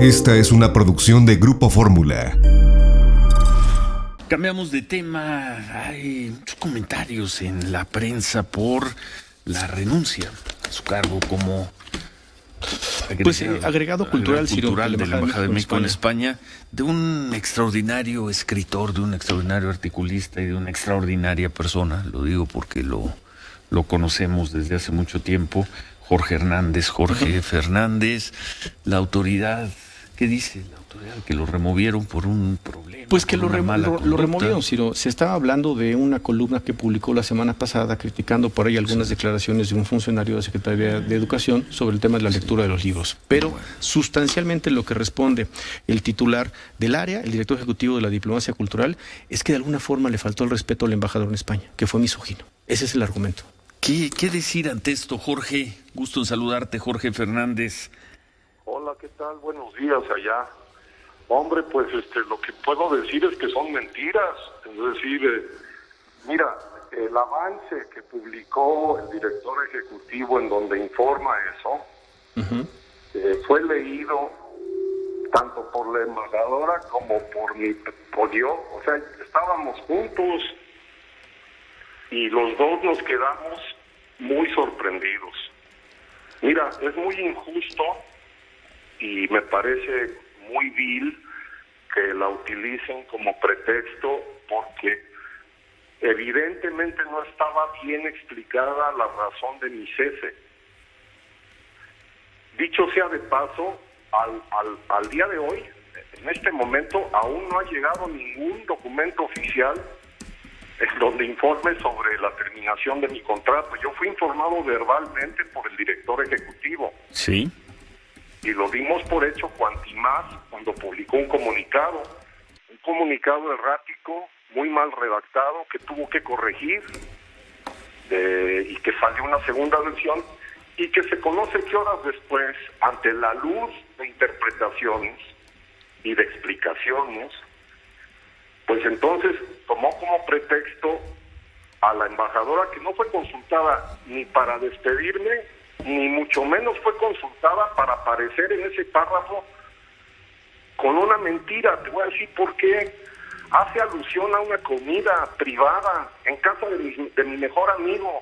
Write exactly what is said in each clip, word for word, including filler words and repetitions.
Esta es una producción de Grupo Fórmula. Cambiamos de tema. Hay muchos comentarios en la prensa por la renuncia a su cargo como agregado, pues, eh, agregado cultural, cultural Ciro, de la Embajada de México en España. en España, de un extraordinario escritor, de un extraordinario articulista y de una extraordinaria persona. Lo digo porque lo, lo conocemos desde hace mucho tiempo. Jorge Hernández, Jorge Fernández, la autoridad, ¿qué dice la autoridad? Que lo removieron por un problema. Pues que lo, rem lo, lo removieron, Ciro. Se estaba hablando de una columna que publicó la semana pasada, criticando por ahí algunas sí. declaraciones de un funcionario de la Secretaría de Educación sobre el tema de la lectura sí. de los libros. Pero bueno, sustancialmente lo que responde el titular del área, el director ejecutivo de la Diplomacia Cultural, es que de alguna forma le faltó el respeto al embajador en España, que fue misógino. Ese es el argumento. ¿Qué, ¿Qué decir ante esto, Jorge? Gusto en saludarte, Jorge Fernández. Hola, ¿qué tal? Buenos días allá. Hombre, pues este, lo que puedo decir es que son mentiras. Es decir, eh, mira, el avance que publicó el director ejecutivo en donde informa eso, uh-huh. eh, fue leído tanto por la embajadora como por, mi, por yo. O sea, estábamos juntos y los dos nos quedamos muy sorprendidos. Mira, es muy injusto y me parece muy vil que la utilicen como pretexto, porque evidentemente no estaba bien explicada la razón de mi cese. Dicho sea de paso, al, al, al día de hoy, en este momento, aún no ha llegado ningún documento oficial en donde informe sobre la terminación de mi contrato. Yo fui informado verbalmente por el director ejecutivo. Sí. Y lo dimos por hecho cuantimás cuando publicó un comunicado. Un comunicado errático, muy mal redactado, que tuvo que corregir eh, y que salió una segunda versión y que se conoce que horas después, ante la luz de interpretaciones y de explicaciones, pues entonces tomó como pretexto a la embajadora, que no fue consultada ni para despedirme, ni mucho menos fue consultada para aparecer en ese párrafo con una mentira. Te voy a decir por qué. Hace alusión a una comida privada en casa de mi, de mi mejor amigo,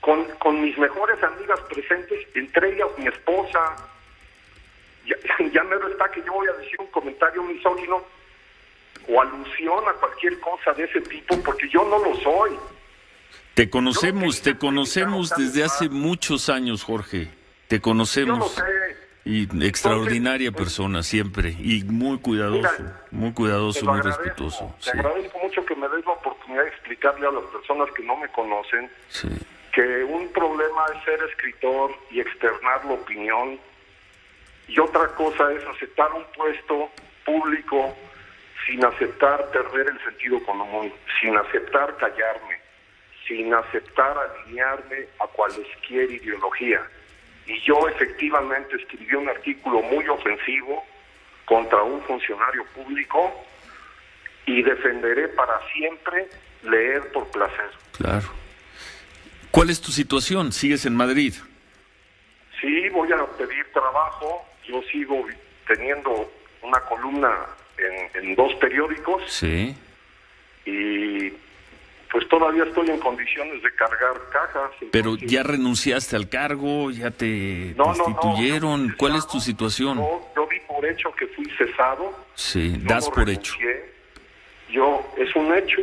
con, con mis mejores amigas presentes, entre ellas mi esposa. Ya, ya me está que yo voy a decir un comentario misógino o alusión a cualquier cosa de ese tipo, porque yo no lo soy. Te conocemos, te conocemos desde hace muchos años, Jorge. Te conocemos. Yo lo sé. Y extraordinaria Entonces, persona siempre, y muy cuidadoso, mira, muy cuidadoso, muy respetuoso. Te sí. agradezco mucho que me des la oportunidad de explicarle a las personas que no me conocen sí. que un problema es ser escritor y externar la opinión, y otra cosa es aceptar un puesto público sin aceptar perder el sentido común, sin aceptar callarme, sin aceptar alinearme a cualquier ideología. Y yo efectivamente escribí un artículo muy ofensivo contra un funcionario público y defenderé para siempre leer por placer. Claro. ¿Cuál es tu situación? ¿Sigues en Madrid? Sí, voy a pedir trabajo. Yo sigo teniendo una columna En, en dos periódicos sí. y pues todavía estoy en condiciones de cargar cajas. Pero ya renunciaste al cargo, ya te no, destituyeron, no, no, ¿cuál es tu situación? Yo, yo di por hecho que fui cesado. Sí, no das por hecho. Yo, es un hecho,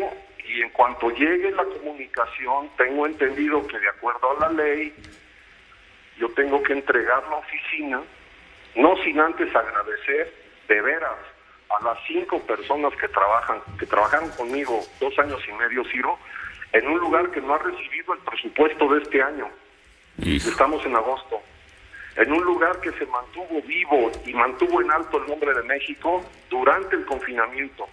y en cuanto llegue la comunicación, tengo entendido que de acuerdo a la ley, yo tengo que entregar la oficina, no sin antes agradecer de veras a las cinco personas que trabajan, que trabajaron conmigo dos años y medio, Ciro, en un lugar que no ha recibido el presupuesto de este año. Hijo. Estamos en agosto. En un lugar que se mantuvo vivo y mantuvo en alto el nombre de México durante el confinamiento.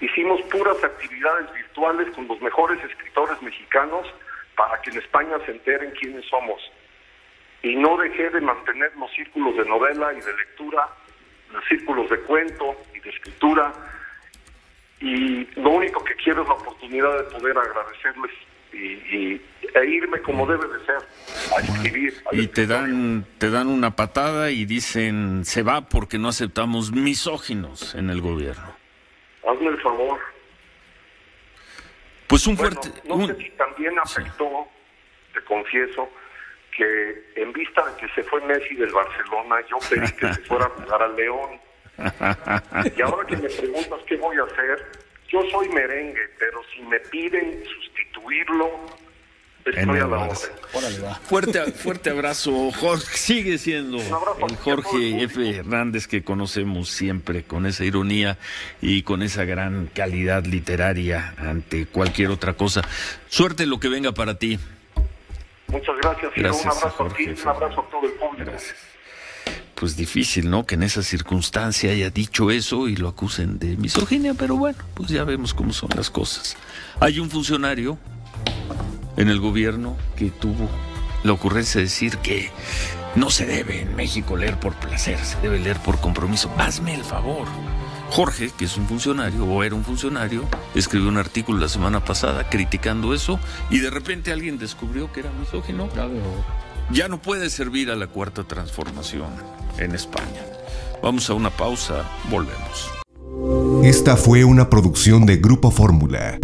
Hicimos puras actividades virtuales con los mejores escritores mexicanos para que en España se enteren quiénes somos. Y no dejé de mantener los círculos de novela y de lectura, círculos de cuento y de escritura, y lo único que quiero es la oportunidad de poder agradecerles y, y e irme como debe de ser, a escribir. A y te dan, te dan una patada y dicen, se va porque no aceptamos misóginos en el gobierno. Hazme el favor. Pues un bueno, fuerte... No un... sé si también afectó, sí. Te confieso, que en vista de que se fue Messi del Barcelona, yo pedí que se fuera a jugar al León. Y ahora que me preguntas qué voy a hacer, yo soy merengue, pero si me piden sustituirlo, estoy a la orden. Fuerte, fuerte abrazo, Jorge. Sigue siendo el Jorge F. Fernández que conocemos siempre, con esa ironía y con esa gran calidad literaria ante cualquier otra cosa. Suerte lo que venga para ti. Muchas gracias, gracias. Un abrazo Jorge, a ti, un abrazo a todo el público. Gracias. Pues difícil, ¿no? Que en esa circunstancia haya dicho eso y lo acusen de misoginia, pero bueno, pues ya vemos cómo son las cosas. Hay un funcionario en el gobierno que tuvo la ocurrencia de decir que no se debe en México leer por placer, se debe leer por compromiso. Hazme el favor. Jorge, que es un funcionario, o era un funcionario, escribió un artículo la semana pasada criticando eso, y de repente alguien descubrió que era misógino. Ya no puede servir a la Cuarta Transformación en España. Vamos a una pausa, volvemos. Esta fue una producción de Grupo Fórmula.